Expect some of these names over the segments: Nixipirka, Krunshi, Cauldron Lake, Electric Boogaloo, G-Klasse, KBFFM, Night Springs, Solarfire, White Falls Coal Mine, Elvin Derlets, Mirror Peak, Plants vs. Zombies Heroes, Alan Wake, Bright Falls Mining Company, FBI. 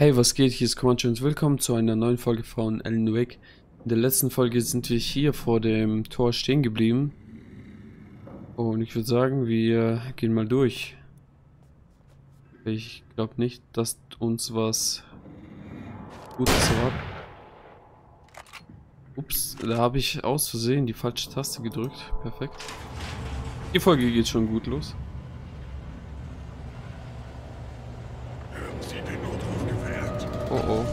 Hey, was geht? Hier ist Krunshi und willkommen zu einer neuen Folge von Alan Wake. In der letzten Folge sind wir hier vor dem Tor stehen geblieben. Und ich würde sagen, wir gehen mal durch. Ich glaube nicht, dass uns was Gutes erwartet. Ups, da habe ich aus Versehen die falsche Taste gedrückt. Perfekt. Die Folge geht schon gut los. Oh oh.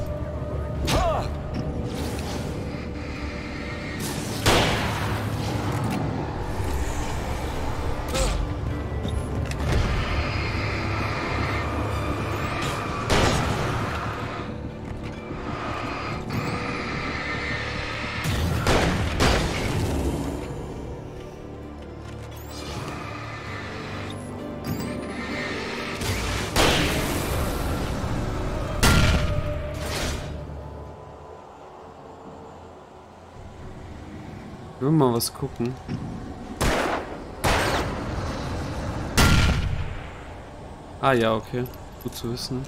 Ich will mal was gucken. Ah ja, okay. Gut zu wissen.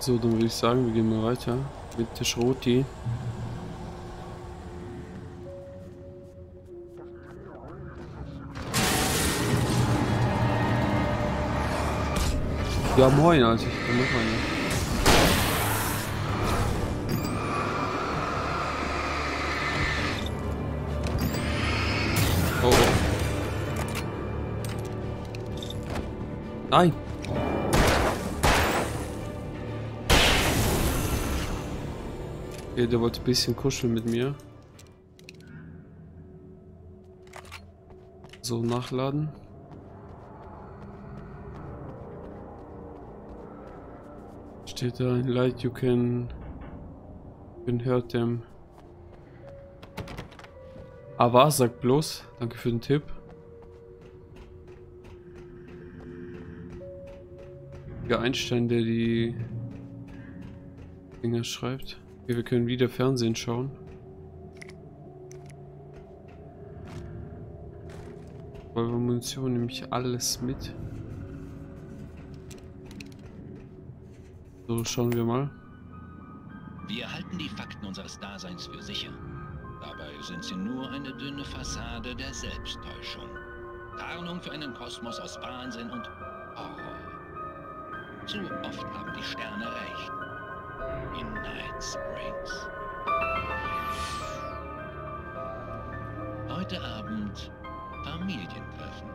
So, dann würde ich sagen, wir gehen mal weiter mit der Schroti. Ja, moin, Alter. Ich bin noch einer. Nein! Okay, der wollte ein bisschen kuscheln mit mir. So, nachladen. Steht da ein Light, you can hurt them. Aber sag bloß, danke für den Tipp. Einstein, der die Dinger schreibt. Okay, wir können wieder Fernsehen schauen. Bei Munition nehme ich alles mit. So, schauen wir mal. Wir halten die Fakten unseres Daseins für sicher. Dabei sind sie nur eine dünne Fassade der Selbsttäuschung. Tarnung für einen Kosmos aus Wahnsinn und Horror. Zu oft haben die Sterne recht. In Night Springs. Heute Abend Familientreffen.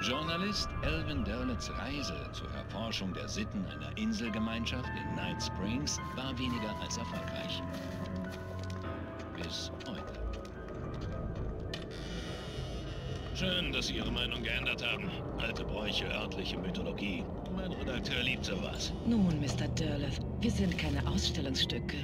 Journalist Elvin Derlets Reise zur Erforschung der Sitten einer Inselgemeinschaft in Night Springs war weniger als erfolgreich. Bis heute. Schön, dass Sie Ihre Meinung geändert haben. Alte Bräuche, örtliche Mythologie. Mein Redakteur liebt sowas. Nun, Mr. Derleth, wir sind keine Ausstellungsstücke.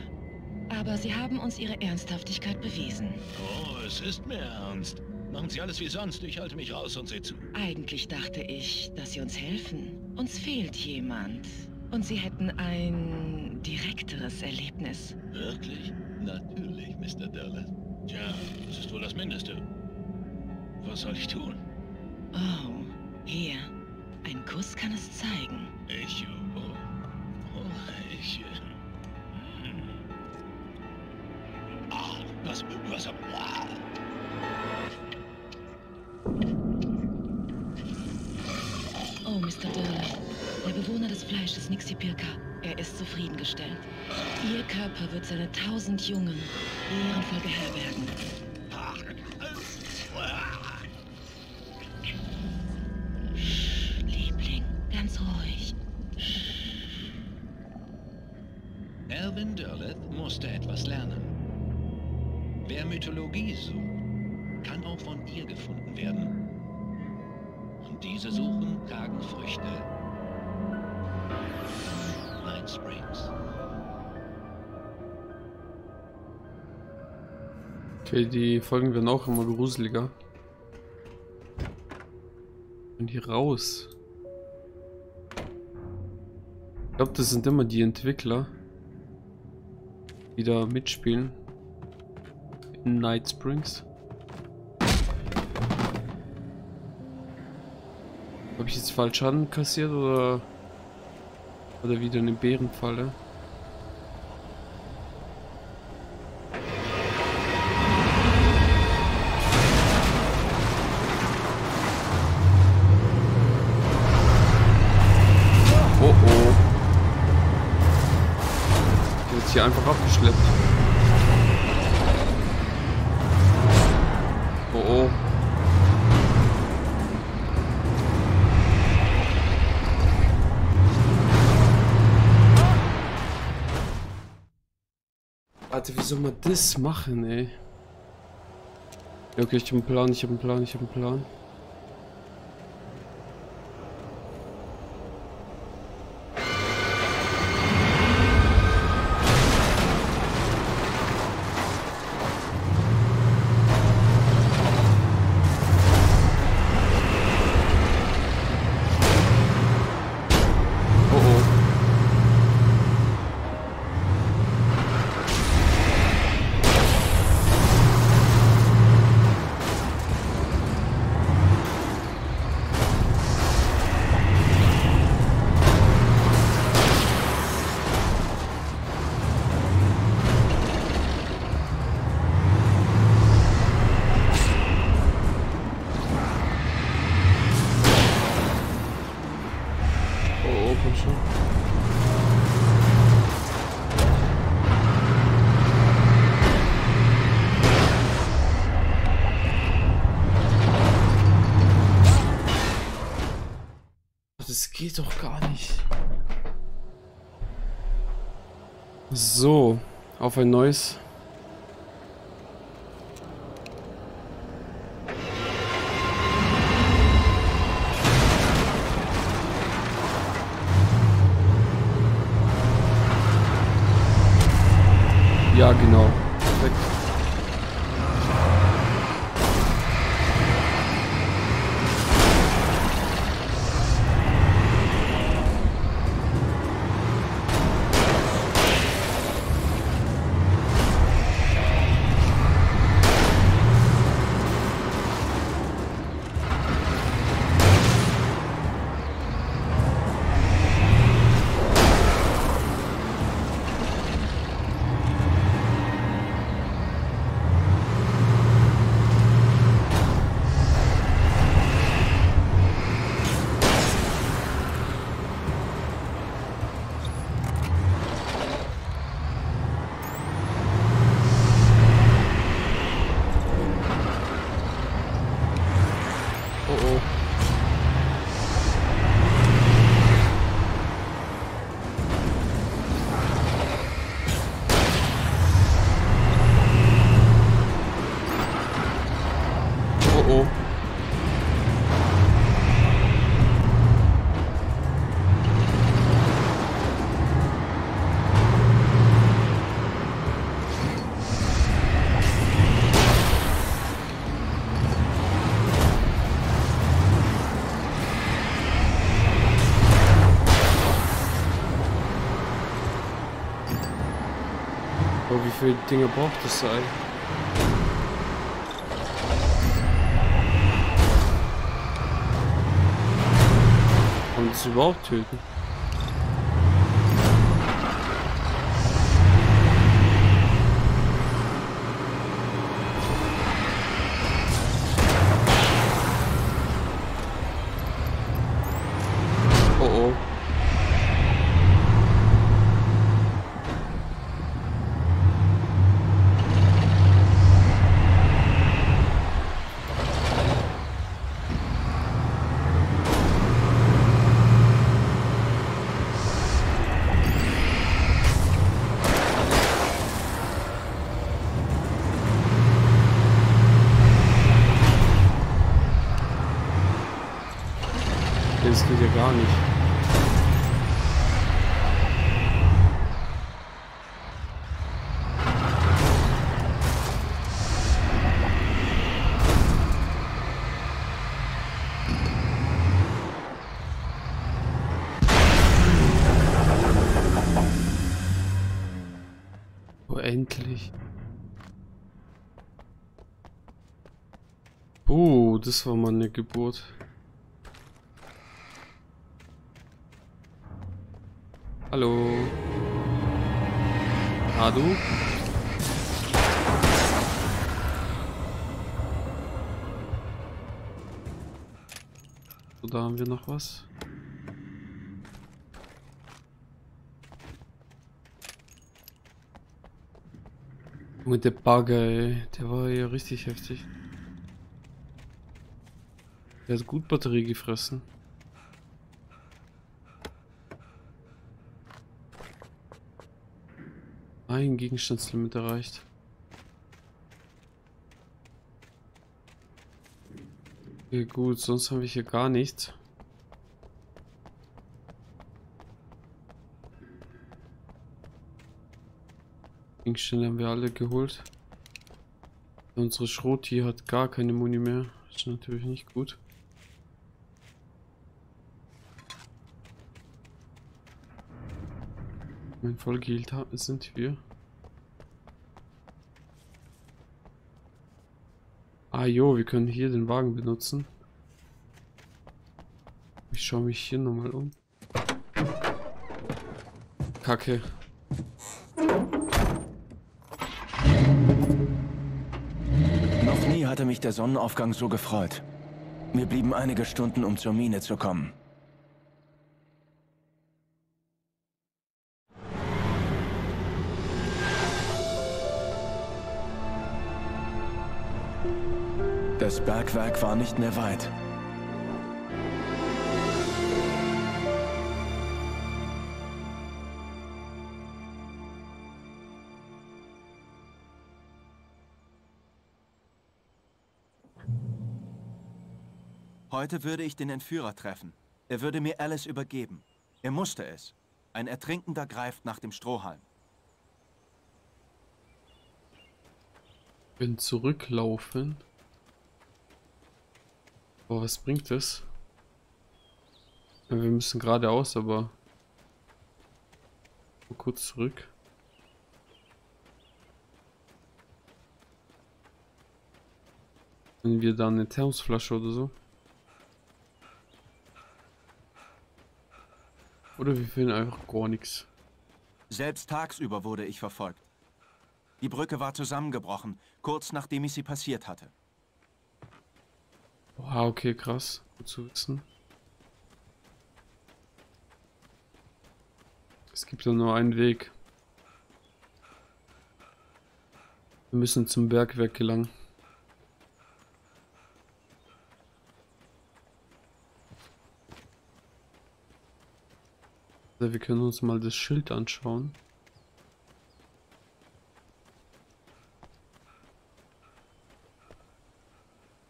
Aber Sie haben uns Ihre Ernsthaftigkeit bewiesen. Oh, es ist mir ernst. Machen Sie alles wie sonst, ich halte mich raus und sehe zu. Eigentlich dachte ich, dass Sie uns helfen. Uns fehlt jemand. Und Sie hätten ein direkteres Erlebnis. Wirklich? Natürlich, Mr. Derleth. Tja, das ist wohl das Mindeste. Was soll ich tun? Oh, hier. Ein Kuss kann es zeigen. Ich... Oh, Mr. Derleth. Der Bewohner des Fleisches, Nixipirka. Er ist zufriedengestellt. Ihr Körper wird seine 1000 Jungen ehrenvoll beherbergen. Elvin Derleth musste etwas lernen. Wer Mythologie sucht, kann auch von ihr gefunden werden. Und diese Suchen tragen Früchte. Night Springs. Okay, die Folgen werden auch immer gruseliger. Und hier raus. Ich glaube, das sind immer die Entwickler, die da mitspielen in Night Springs. Habe ich jetzt falsch Schaden kassiert oder wieder eine Bärenfalle? Hier einfach abgeschleppt. Oh. Warte, wie soll man das machen, ey? Ja, okay, ich hab einen Plan, ich hab einen Plan. Das geht doch gar nicht. So, auf ein neues. Ja, genau. Perfekt. Wie viele Dinge braucht es sein? Und es überhaupt töten? Das geht ja gar nicht. Oh, endlich. Das war mal eine Geburt. Hallo. Ah, du? So, da haben wir noch was. Mit der Bagger, ey. Der war ja richtig heftig. Der hat gut Batterie gefressen. Ein Gegenstandslimit erreicht. Okay, gut, sonst habe ich hier gar nichts. Gegenstände haben wir alle geholt. Unsere Schroti hat gar keine Muni mehr. Ist natürlich nicht gut. Mein Vollgeheilt sind wir. Ah jo, wir können hier den Wagen benutzen. Ich schaue mich hier nochmal um. Kacke. Noch nie hatte mich der Sonnenaufgang so gefreut. Mir blieben einige Stunden, um zur Mine zu kommen. Das Bergwerk war nicht mehr weit. Heute würde ich den Entführer treffen. Er würde mir Alice übergeben. Er musste es. Ein Ertrinkender greift nach dem Strohhalm. Bin zurücklaufen. Aber was bringt das? Ja, wir müssen geradeaus, aber mal kurz zurück. Wenn wir da eine Thermosflasche oder so. Oder wir finden einfach gar nichts. Selbst tagsüber wurde ich verfolgt. Die Brücke war zusammengebrochen, kurz nachdem ich sie passiert hatte. Ah, okay, krass. Gut zu wissen. Es gibt ja nur einen Weg. Wir müssen zum Bergwerk gelangen. Also, wir können uns mal das Schild anschauen.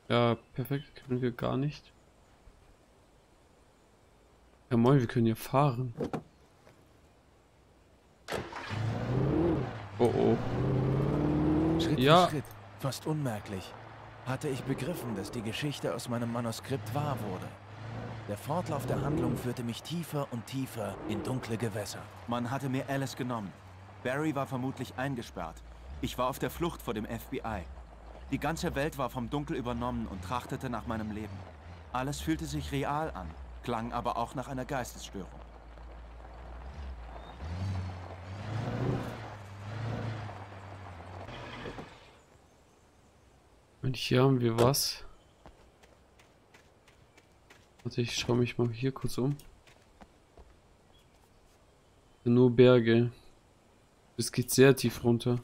Ja, perfekt, können wir gar nicht. Ja moin, wir können hier fahren. Oh oh. Schritt für Schritt, fast unmerklich, hatte ich begriffen, dass die Geschichte aus meinem Manuskript wahr wurde. Der Fortlauf der Handlung führte mich tiefer und tiefer in dunkle Gewässer. Man hatte mir Alice genommen. Barry war vermutlich eingesperrt. Ich war auf der Flucht vor dem FBI. Die ganze Welt war vom Dunkel übernommen und trachtete nach meinem Leben. Alles fühlte sich real an, klang aber auch nach einer Geistesstörung. Und hier haben wir was. Warte, ich schaue mich mal hier kurz um. Nur Berge. Es geht sehr tief runter.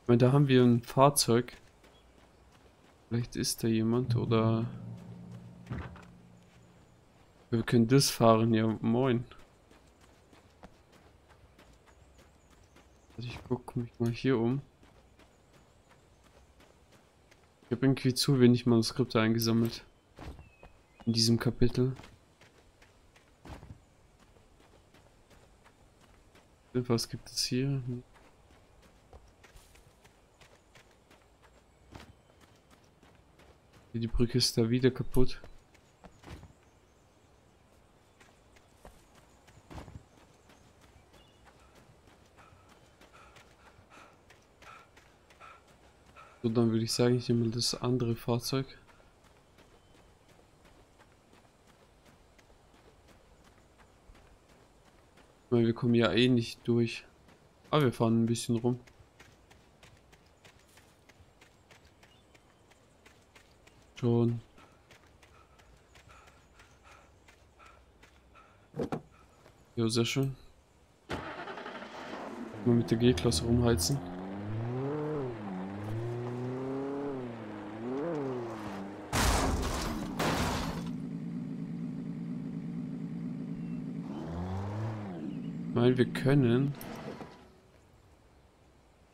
Ich meine, da haben wir ein Fahrzeug. Vielleicht ist da jemand, oder... Wir können das fahren, ja moin. Also ich gucke mich mal hier um. Ich habe irgendwie zu wenig Manuskripte eingesammelt. In diesem Kapitel. Was gibt es hier? Die Brücke ist da wieder kaputt. So, dann würde ich sagen, ich nehme das andere Fahrzeug. Weil wir kommen ja eh nicht durch. Aber wir fahren ein bisschen rum. Schon. Ja, sehr schön. Mal mit der G-Klasse rumheizen. Nein, wir können.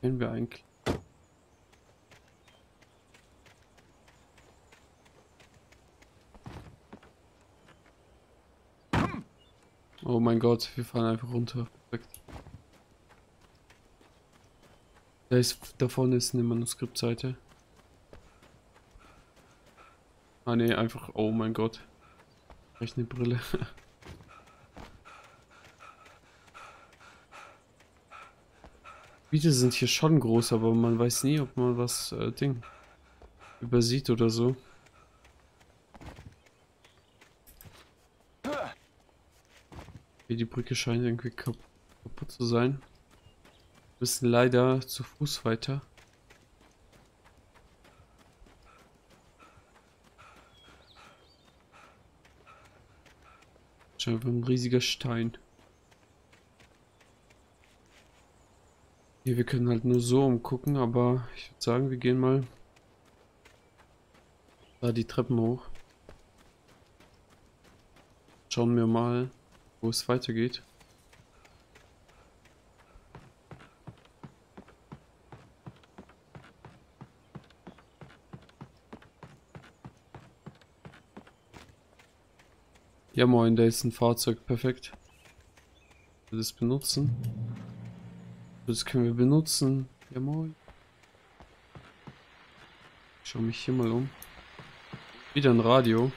Können wir eigentlich. Oh mein Gott, wir fahren einfach runter. Perfekt. Da vorne ist eine Manuskriptseite. Ah ne, einfach. Oh mein Gott. Recht eine Brille. Gebiete sind hier schon groß, aber man weiß nie, ob man was übersieht oder so. Okay, die Brücke scheint irgendwie kaputt zu sein. Wir müssen leider zu Fuß weiter. Schau, ein riesiger Stein. Wir können halt nur so umgucken, aber ich würde sagen, wir gehen mal da die Treppen hoch. Schauen wir mal, wo es weitergeht. Ja moin, da ist ein Fahrzeug, perfekt. Ich will das benutzen. Das können wir benutzen. Ja moin. Ich schau mich hier mal um. Wieder ein Radio.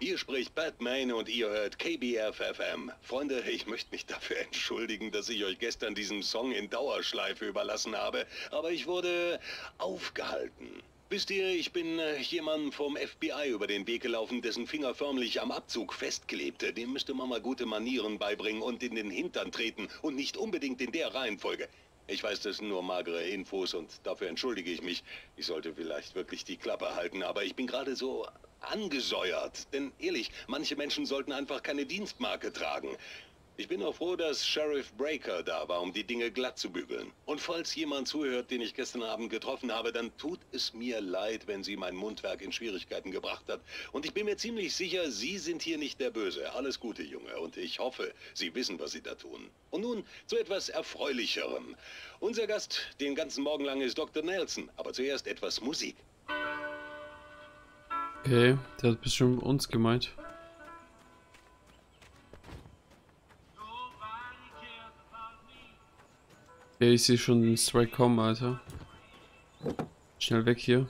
Hier spricht Batman und ihr hört KBFFM. Freunde, ich möchte mich dafür entschuldigen, dass ich euch gestern diesen Song in Dauerschleife überlassen habe. Aber ich wurde aufgehalten. Wisst ihr, ich bin jemandem vom FBI über den Weg gelaufen, dessen Finger förmlich am Abzug festklebte. Dem müsste man mal gute Manieren beibringen und in den Hintern treten und nicht unbedingt in der Reihenfolge. Ich weiß, das sind nur magere Infos und dafür entschuldige ich mich. Ich sollte vielleicht wirklich die Klappe halten, aber ich bin gerade so angesäuert. Denn ehrlich, manche Menschen sollten einfach keine Dienstmarke tragen. Ich bin auch froh, dass Sheriff Breaker da war, um die Dinge glatt zu bügeln. Und falls jemand zuhört, den ich gestern Abend getroffen habe, dann tut es mir leid, wenn sie mein Mundwerk in Schwierigkeiten gebracht hat. Und ich bin mir ziemlich sicher, Sie sind hier nicht der Böse. Alles Gute, Junge. Und ich hoffe, Sie wissen, was Sie da tun. Und nun zu etwas Erfreulicherem. Unser Gast den ganzen Morgen lang ist Dr. Nelson. Aber zuerst etwas Musik. Okay, der hat bestimmt uns gemeint. Okay, ich sehe schon den Strike kommen, Alter. Schnell weg hier.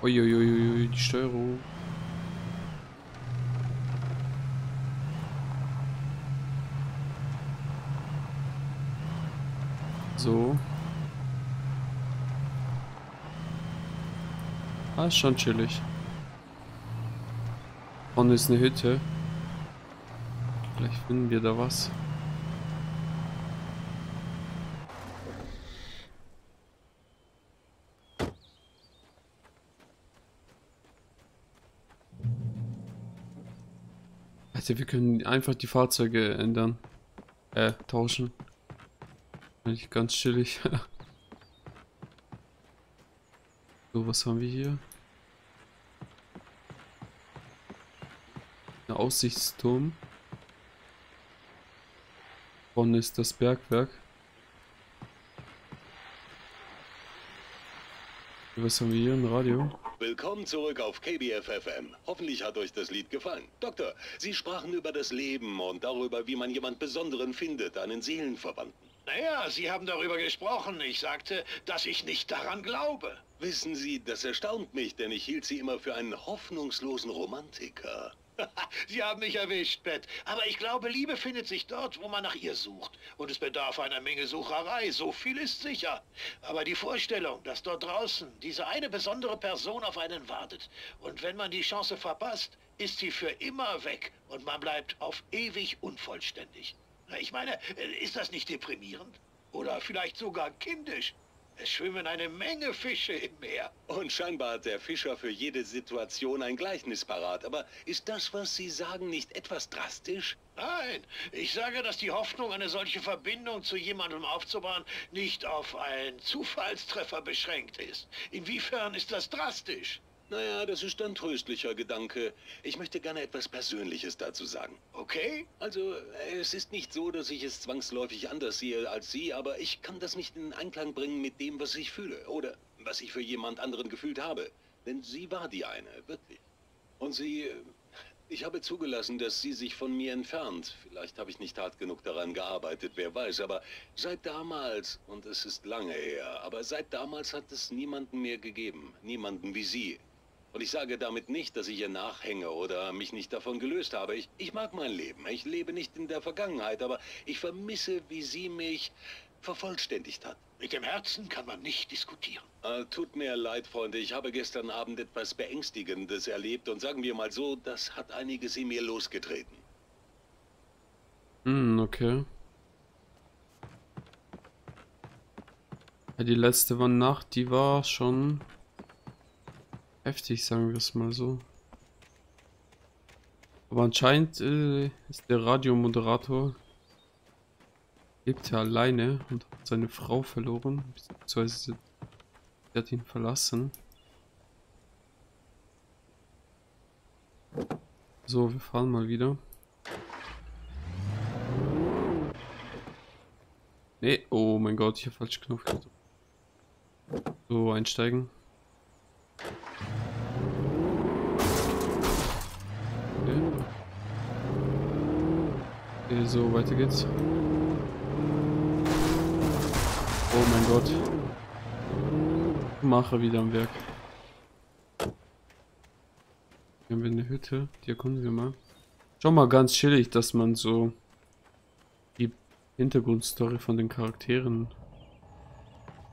Uiuiuiui, die Steuerung. So. Ah, ist schon chillig. Vorne ist eine Hütte. Vielleicht finden wir da was. Also wir können einfach die Fahrzeuge ändern. Tauschen. Eigentlich ganz chillig. So, was haben wir hier? Ein Aussichtsturm. Vorne ist das Bergwerk. Was haben wir hier im Radio? Willkommen zurück auf KBFFM. Hoffentlich hat euch das Lied gefallen. Doktor, Sie sprachen über das Leben und darüber, wie man jemand Besonderen findet, einen Seelenverwandten. Naja, Sie haben darüber gesprochen. Ich sagte, dass ich nicht daran glaube. Wissen Sie, das erstaunt mich, denn ich hielt Sie immer für einen hoffnungslosen Romantiker. Sie haben mich erwischt, Pat. Aber ich glaube, Liebe findet sich dort, wo man nach ihr sucht. Und es bedarf einer Menge Sucherei. So viel ist sicher. Aber die Vorstellung, dass dort draußen diese eine besondere Person auf einen wartet. Und wenn man die Chance verpasst, ist sie für immer weg und man bleibt auf ewig unvollständig. Ich meine, ist das nicht deprimierend? Oder vielleicht sogar kindisch? Es schwimmen eine Menge Fische im Meer. Und scheinbar hat der Fischer für jede Situation ein Gleichnis parat. Aber ist das, was Sie sagen, nicht etwas drastisch? Nein, ich sage, dass die Hoffnung, eine solche Verbindung zu jemandem aufzubauen, nicht auf einen Zufallstreffer beschränkt ist. Inwiefern ist das drastisch? Naja, das ist ein tröstlicher Gedanke. Ich möchte gerne etwas Persönliches dazu sagen. Okay. Also, es ist nicht so, dass ich es zwangsläufig anders sehe als Sie, aber ich kann das nicht in Einklang bringen mit dem, was ich fühle oder was ich für jemand anderen gefühlt habe. Denn sie war die eine, wirklich. Und sie... Ich habe zugelassen, dass sie sich von mir entfernt. Vielleicht habe ich nicht hart genug daran gearbeitet, wer weiß, aber seit damals, und es ist lange her, aber seit damals hat es niemanden mehr gegeben, niemanden wie Sie. Und ich sage damit nicht, dass ich ihr nachhänge oder mich nicht davon gelöst habe. Ich mag mein Leben. Ich lebe nicht in der Vergangenheit, aber ich vermisse, wie sie mich vervollständigt hat. Mit dem Herzen kann man nicht diskutieren. Tut mir leid, Freunde. Ich habe gestern Abend etwas Beängstigendes erlebt. Und sagen wir mal so, das hat einiges in mir losgetreten. Okay. Ja, die letzte Nacht, die war schon... heftig, sagen wir es mal so. Aber anscheinend ist der Radiomoderator lebt ja alleine und hat seine Frau verloren, beziehungsweise sie hat ihn verlassen. So, wir fahren mal wieder. Nee, oh mein Gott, ich habe falsch Knopf gedrückt. So, einsteigen. So, weiter geht's. Oh mein Gott. Mache wieder am Werk. Hier haben wir eine Hütte. Hier kommen wir mal. Schau mal, ganz chillig, dass man so die Hintergrundstory von den Charakteren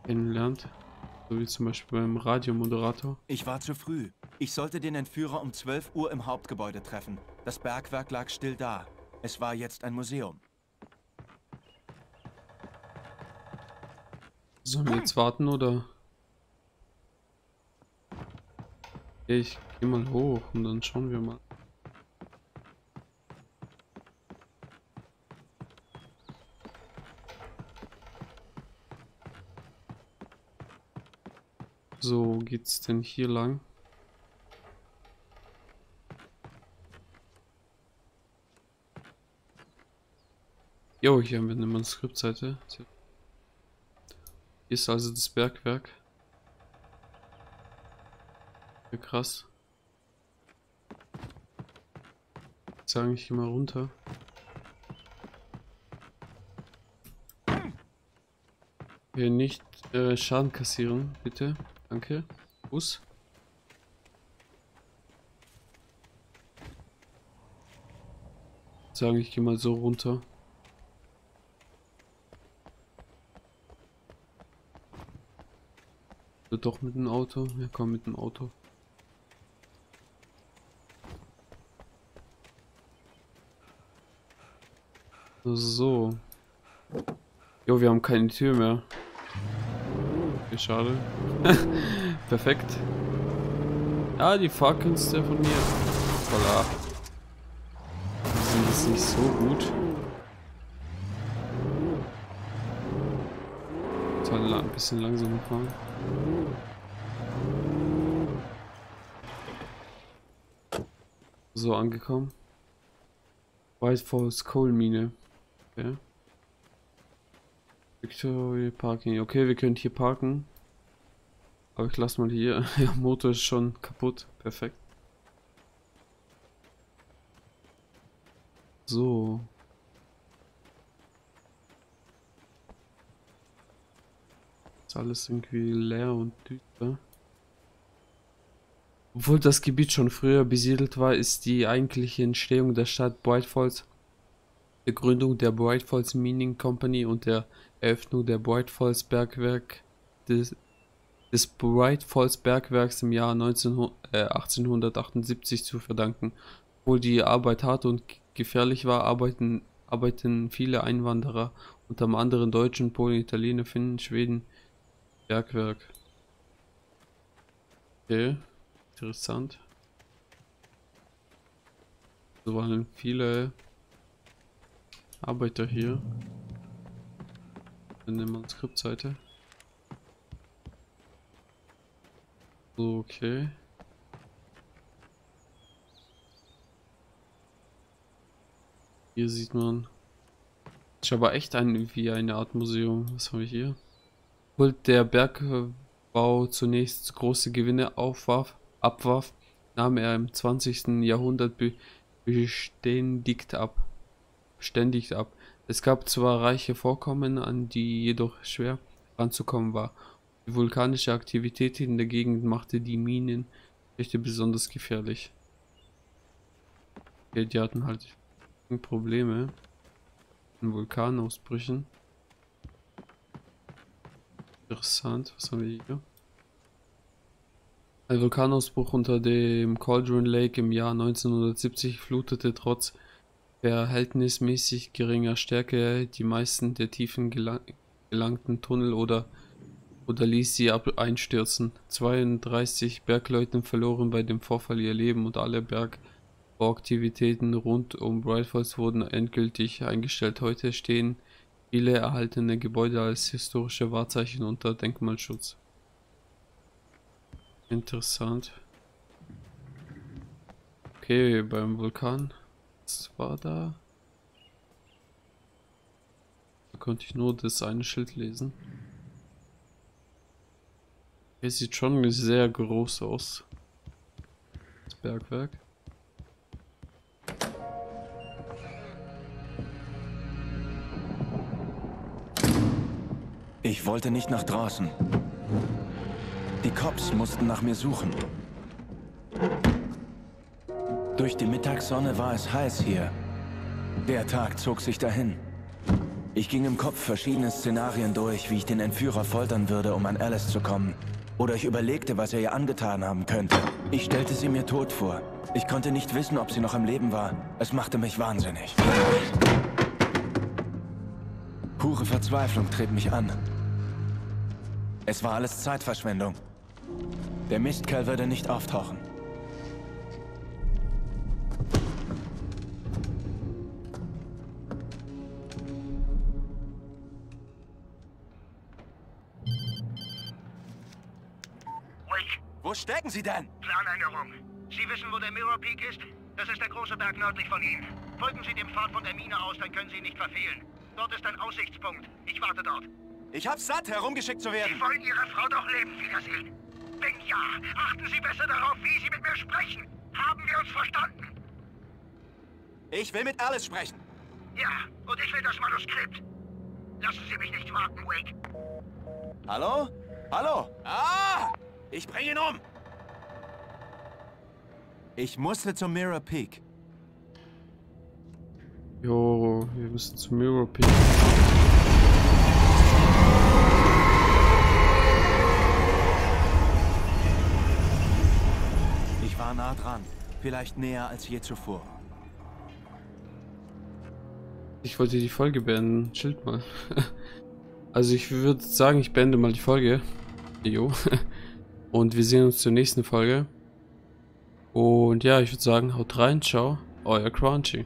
kennenlernt. So wie zum Beispiel beim Radiomoderator. Ich war zu früh. Ich sollte den Entführer um 12 Uhr im Hauptgebäude treffen. Das Bergwerk lag still da. Es war jetzt ein Museum. Sollen wir jetzt warten, oder? Ich gehe mal hoch und dann schauen wir mal. So, geht's denn hier lang? Jo, hier haben wir eine Manuskriptseite. Hier ist also das Bergwerk. Ja, krass. Jetzt sage ich immer runter. Hier nicht Schaden kassieren, bitte. Danke. Bus. Sage ich immer so runter. Doch mit dem Auto? Ja, komm mit dem Auto. So. Jo, wir haben keine Tür mehr. Okay, schade. Perfekt. Ja, die Fahrkünste von mir. Voilà. Die sind jetzt nicht so gut. Ein bisschen langsamer fahren. So, angekommen. White Falls Coal Mine. Okay. Victoria Parking. Okay, wir können hier parken. Aber ich lasse mal hier. Der Motor ist schon kaputt. Perfekt. So. Alles irgendwie leer und düster. Obwohl das Gebiet schon früher besiedelt war, ist die eigentliche Entstehung der Stadt Bright Falls, der Gründung der Bright Falls Mining Company und der Eröffnung der Bright Falls Bergwerk des Bright Falls Bergwerks im Jahr 1878 zu verdanken. Obwohl die Arbeit hart und gefährlich war, arbeiteten viele Einwanderer, unter anderem Deutschen, Polen, Italiener, Finnen, Schweden, Bergwerk. Okay, interessant. So waren viele Arbeiter hier. Dann nehmen wir eine Skriptseite. So, okay. Hier sieht man. Das ist aber echt wie eine Art Museum. Was habe ich hier? Obwohl der Bergbau zunächst große Gewinne abwarf, nahm er im 20. Jahrhundert beständig ab. Es gab zwar reiche Vorkommen, an die jedoch schwer ranzukommen war. Die vulkanische Aktivität in der Gegend machte die Minenschächte besonders gefährlich. Okay, die hatten halt Probleme in Vulkanausbrüchen. Interessant, was haben wir hier? Ein Vulkanausbruch unter dem Cauldron Lake im Jahr 1970 flutete trotz verhältnismäßig geringer Stärke die meisten der tiefen gelangten Tunnel oder ließ sie einstürzen. 32 Bergleute verloren bei dem Vorfall ihr Leben und alle Bergbauaktivitäten rund um Bright Falls wurden endgültig eingestellt. Heute stehen viele erhaltene Gebäude als historische Wahrzeichen unter Denkmalschutz. Interessant. Okay, beim Vulkan. Was war da? Da konnte ich nur das eine Schild lesen. Es sieht schon sehr groß aus. Das Bergwerk. Ich wollte nicht nach draußen. Die Cops mussten nach mir suchen. Durch die Mittagssonne war es heiß hier. Der Tag zog sich dahin. Ich ging im Kopf verschiedene Szenarien durch, wie ich den Entführer foltern würde, um an Alice zu kommen. Oder ich überlegte, was er ihr angetan haben könnte. Ich stellte sie mir tot vor. Ich konnte nicht wissen, ob sie noch am Leben war. Es machte mich wahnsinnig. Pure Verzweiflung trieb mich an. Es war alles Zeitverschwendung. Der Mistkerl würde nicht auftauchen. Wo stecken Sie denn? Planänderung. Sie wissen, wo der Mirror Peak ist? Das ist der große Berg nördlich von Ihnen. Folgen Sie dem Pfad von der Mine aus, dann können Sie ihn nicht verfehlen. Dort ist ein Aussichtspunkt. Ich warte dort. Ich hab's satt, herumgeschickt zu werden. Sie wollen Ihre Frau doch lebend wiedersehen. Wenn ja, achten Sie besser darauf, wie Sie mit mir sprechen. Haben wir uns verstanden? Ich will mit Alice sprechen. Ja, und ich will das Manuskript. Lassen Sie mich nicht warten, Wake. Hallo? Hallo? Ah! Ich bringe ihn um! Ich musste zum Mirror Peak. Jo, wir müssen zum Mirror Peak. Ich war nah dran. Vielleicht näher als je zuvor. Ich wollte die Folge beenden. Chillt mal. Also ich würde sagen, ich beende mal die Folge. Jo. Und wir sehen uns zur nächsten Folge. Und ja, ich würde sagen, haut rein, ciao, euer Krunshi.